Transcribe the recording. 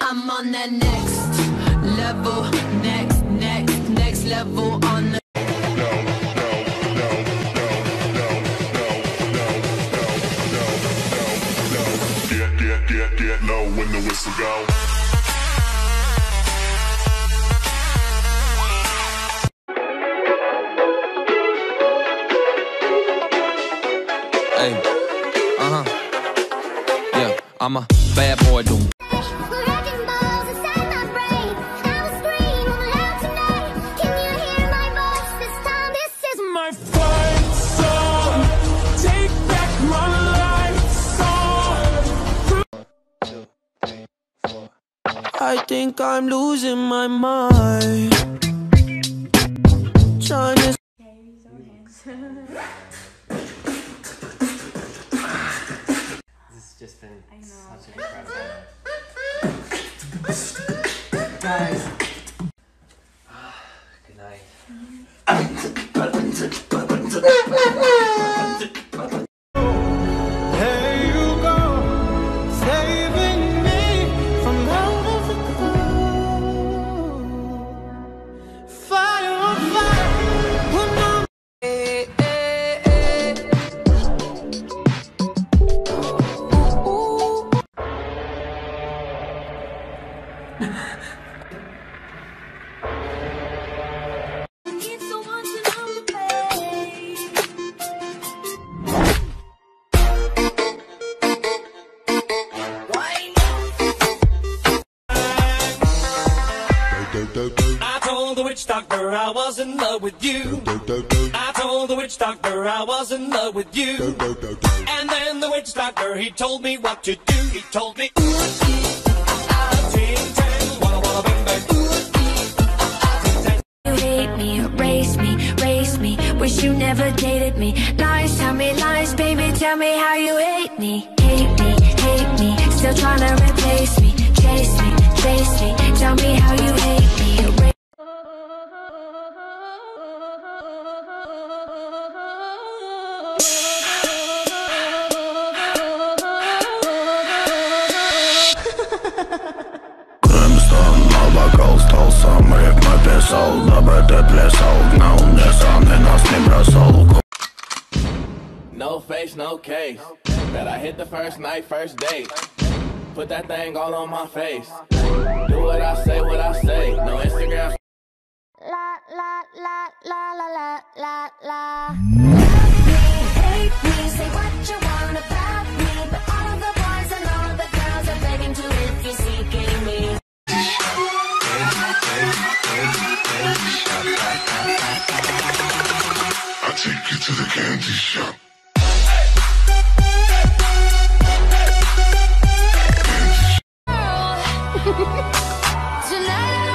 I'm on the next level, next level on the get low when the whistle go. Hey, yeah, I'm a bad boy, dude. I think I'm losing my mind. China's this has just been such an incredible guys. Good night. I told the witch doctor I was in love with you. I told the witch doctor I was in love with you. And then the witch doctor, he told me what to do. He told me, ooh, ah, ting, tang, walla, walla, bang, bang. Ooh, ah, ting, tang. You hate me, erase me, race me. Wish you never dated me. Lies, tell me lies, baby, tell me how you hate me. Hate me, hate me, still trying to replace me. Chase me, chase me, tell me how you hate me. No face, no case. That I hit the first night, first date. Put that thing all on my face. Do what I say, no Instagram. La la la la la la la la. Love me, hate me, say what you want about me. But all the boys and all the girls are begging to if you're seeking me. I'll take you to the candy shop. Tonight